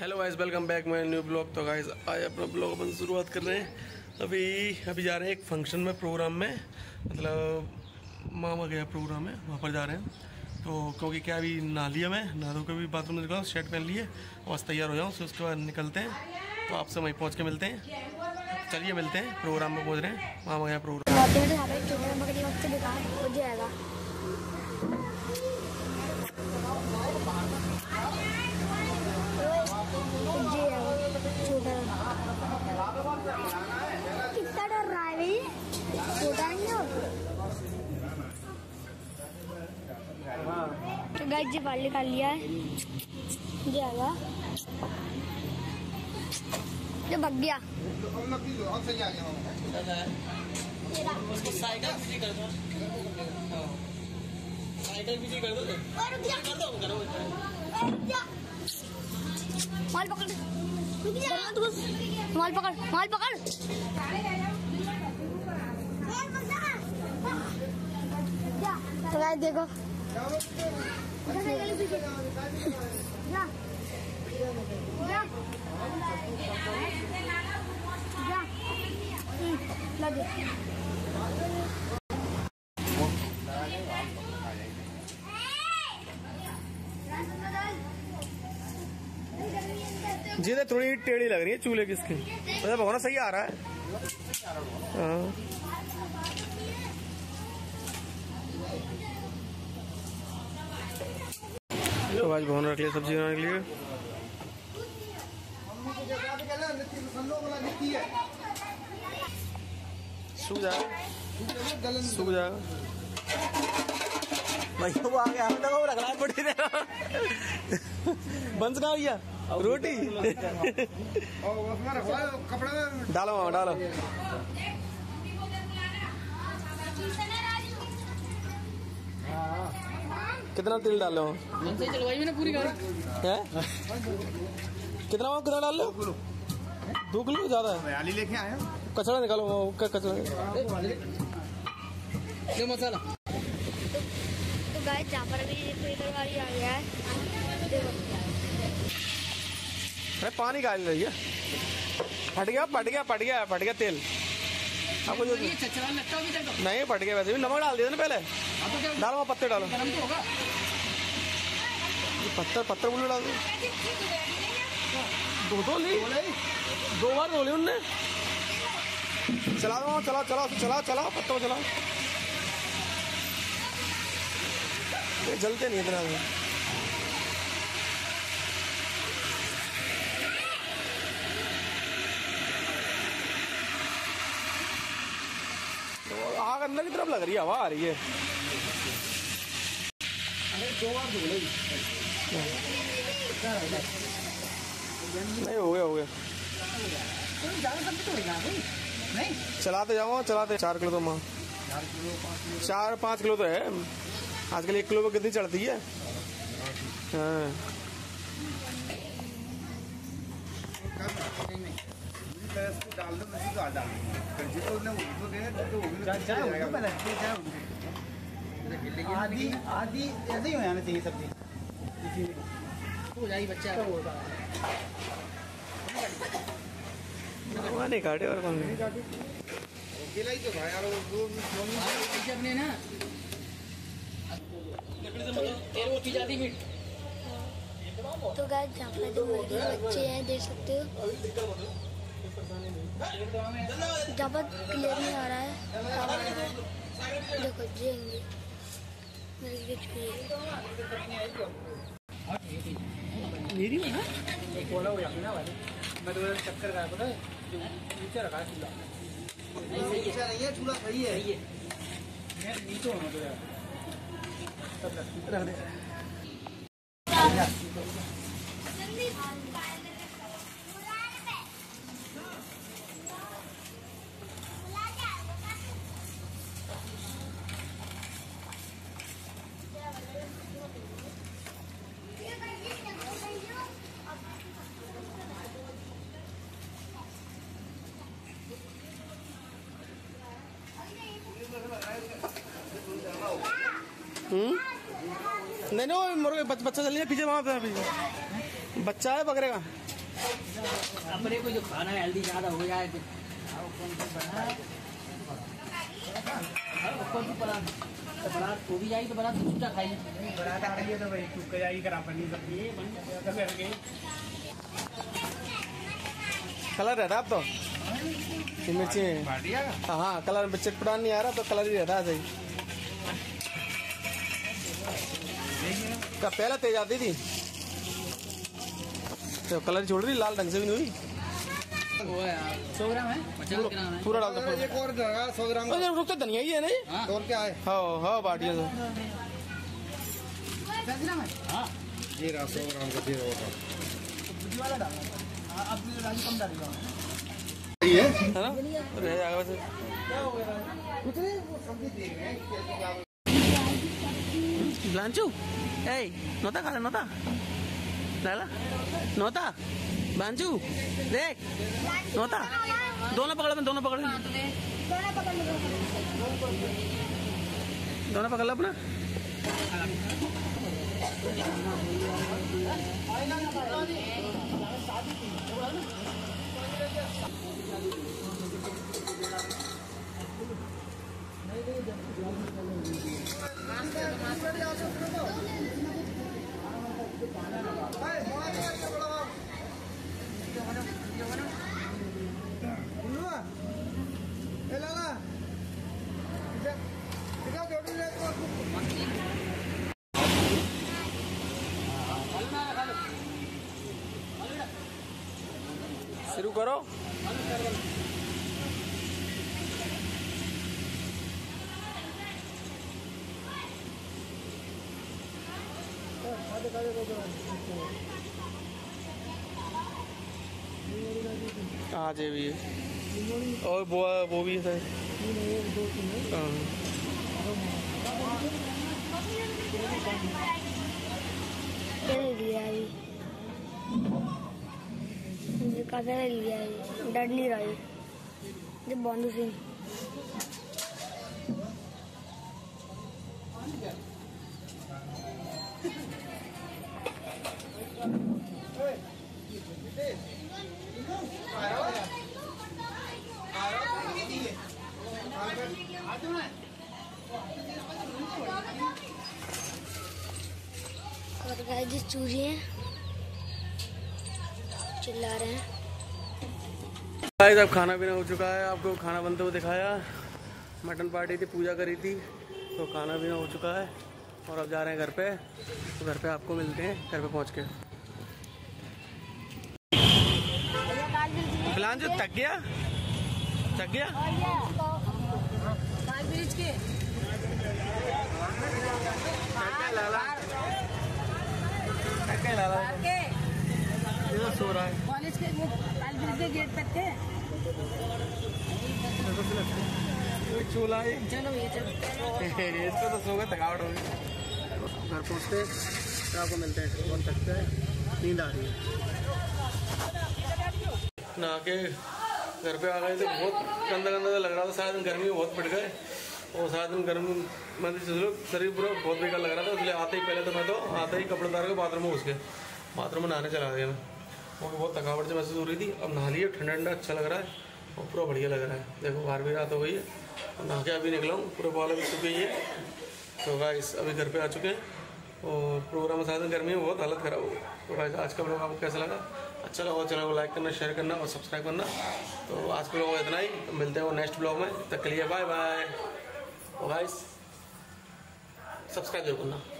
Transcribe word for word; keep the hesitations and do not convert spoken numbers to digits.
Hello guys, welcome back my new blog. तो guys आज अपना ब्लॉग अपन शुरुआत कर रहे हैं। अभी अभी जा रहे हैं एक फंक्शन में, प्रोग्राम में, मतलब मामा गया प्रोग्राम है, वहाँ पर जा रहे हैं। तो क्योंकि क्या अभी नहा लिया मैं, नहा धो के भी बाथरूम में निकला, शर्ट पहन लिए, बस तैयार हो जाऊँ, फिर उसके बाद निकलते हैं। तो आपसे वहीं पहुँच के मिलते हैं। चलिए मिलते हैं, प्रोग्राम में पहुँच रहे हैं, मामा गया प्रोग्राम। कितना डर रहा है भाई, छोटा नहीं हो। तो गाइस जी बाल निकाल लिया है, ये आगा ये भाग गया। साइकिल बिजी कर दो, साइकिल बिजी कर दो, कर दो, करो माल पकड़, माल पकड़, माल पकड़। तो गाइस देखो, जी तो थोड़ी टेढ़ी लग रही है चूल्हे की स्किन, मतलब भगवान सही आ रहा है। तो आज भगवान रख लिया सब्जी बनाने के लिए। सूख जाएगा, सूख जाएगा भैया, वो आ गया। हम तो रख रहा है पड़ी देना बंस का भैया, रोटी डालो मामा, डालो। कितना तेल डालो? पूरी है कितना मामा, कितना डाल लो? दो किलो ज्यादा है। लेके आए कचरा निकालो, कचरा ये मसाला। तो गाइस जहाँ पर अभी फ्रीजर गाड़ी आ गया है, अरे पानी गाड़ी रही है। फट गया, फट गया, फट गया, फट गया तेल। आपको जो नहीं फट गया, वैसे भी नमक डाल दिया ना पहले। डालो वहाँ पत्ते, डालो पत्थर, पत्थर बोलो डाल दो। दो ली, दो बार बोली उनने। चलाओ चलाओ चलाओ चलाओ चलाओ पत्तों को चलाओ, जलते नहीं इतना। तो आग अंदर की तरफ लग रही है, हवा आ रही है। नहीं हो गया, हो गया। चलाते जाओ, चलाते। चार किलो तो माँ, चार पाँच किलो तो है। आजकल एक किलो पे कितनी चढ़ती है। हाँ। आधी आधी ऐसे ही हो जाना चाहिए सब्जी, हो जाएगी बच्चा नहीं काटे। और कौन अपने ना तेल। तो गाइस यहाँ पर जो बच्चे हैं देख सकते हो, जब तक क्लियर नहीं आ रहा है। देखो जेंगे मेरी में ना एक बोला हो जाएगा ना वाले। मैं तो चक्कर का पता है नीचे रखा है चूल्हा, नहीं है चूल्हा सही है ये नीचे होना। तो यार हम्म नहीं नहीं, मुर्गे बच्चा चल रही है पीछे, वहाँ पे पीछे बच्चा है बकरे का। अपने को जो खाना हेल्दी ज़्यादा हो जाए तो बरात हो भी जाएगी तो बरात तो छुट्टा खाई बरात आ रही है तो भाई छुप जाएगी करा पनीर सब्जी ये बन जाएगा। कलर है ना आप तो मिर्ची हाँ हाँ कलर चटपटा नहीं आ रहा तो कलर ही रहता है सही का पहला तेज आती थी तो कलर छोड़ रही लाल रंग से भी नहीं हुई। सौ ग्राम है पूरा डाल दो एक और सौ ग्राम तो धनिया ही है ना और क्या है हाँ हाँ बाटिया ये रहा सौ ग्राम का तेज है ना रह जाएगा वैसे कुछ नहीं वो सब्जी दे रहे हैं लांचू ए नोता खा रहा नोता लाला नोता बांचू देख नोता दोनों पकड़ में दोनों पकड़ दोनों पकड़ लो अपना शुरू करो हाँ जी भी है और वो वो भी है काफी लिया है डर नहीं रहा है जब बॉन्डू सिंह और गाइस जिस चूहे हैं चिल्ला रहे हैं। गाइस अब खाना पीना हो चुका है आपको खाना बनते हुए दिखाया मटन पार्टी थी पूजा करी थी तो खाना पीना हो चुका है और अब जा रहे हैं घर पे तो घर पे आपको मिलते हैं घर पे पहुंच के। प्लान जो थक गया थक गया सो रहा है कॉलेज के के गेट तक थे। चलो ये इसको तो सोगा थकावट होगी। घर पहुँचते आपको मिलते हैं कौन सकते हैं नींद आ रही है ना के घर पे आ गए तो बहुत गंदा गंदा लग रहा था शायद गर्मी बहुत पड़ गए और शायद गर्मी मतलब शरीर पूरा बहुत बेकार लग रहा था इसलिए आते ही पहले तो मैं तो आते ही कपड़े उतार के बाथरूम में घुस गए बाथरूम में नहाने चला गया मैं क्योंकि बहुत थकावट से महसूस हो रही थी। अब नहा लिया ठंडा ठंडा अच्छा लग रहा है और पूरा बढ़िया लग रहा है देखो बाहर भी रात हो गई है और नहा के अभी निकला हूँ पूरे बाल अभी सूख गई है तो गाइस अभी घर पे आ चुके हैं और प्रोग्राम साथ में गर्मी में बहुत हालत खराब हो तो गाइस आज का ब्लॉग आपको कैसा लगा अच्छा लगा हो चैनल को लाइक करना शेयर करना और सब्सक्राइब करना तो आज का ब्लॉग इतना ही तो मिलते हैं नेक्स्ट ब्लॉग में तब के लिए बाय बाय और गाइस सब्सक्राइब जरूर करना।